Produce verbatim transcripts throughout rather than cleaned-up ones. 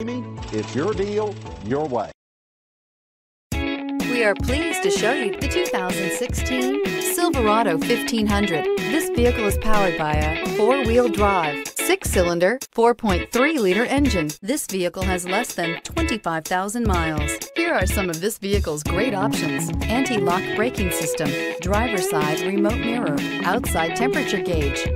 It's your deal, your way. We are pleased to show you the two thousand sixteen Silverado fifteen hundred. This vehicle is powered by a four-wheel drive, six-cylinder, four point three liter engine. This vehicle has less than twenty-five thousand miles. Here are some of this vehicle's great options: anti-lock braking system, driver side remote mirror, outside temperature gauge,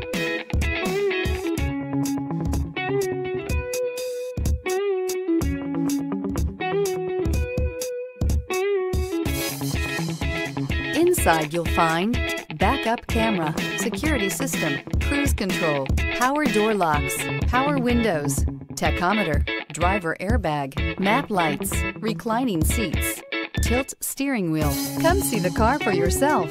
Inside you'll find backup camera, security system, cruise control, power door locks, power windows, tachometer, driver airbag, map lights, reclining seats, tilt steering wheel. Come see the car for yourself.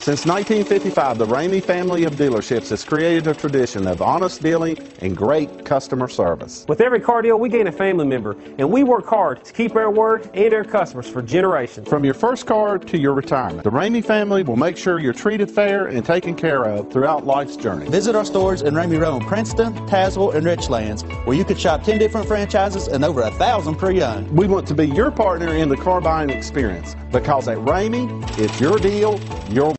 Since nineteen fifty-five, the Ramey family of dealerships has created a tradition of honest dealing and great customer service. With every car deal, we gain a family member, and we work hard to keep our word and our customers for generations. From your first car to your retirement, the Ramey family will make sure you're treated fair and taken care of throughout life's journey. Visit our stores in Ramey Road, Princeton, Tazewell, and Richlands, where you can shop ten different franchises and over a thousand pre-owned. We want to be your partner in the car buying experience, because at Ramey, it's your deal, your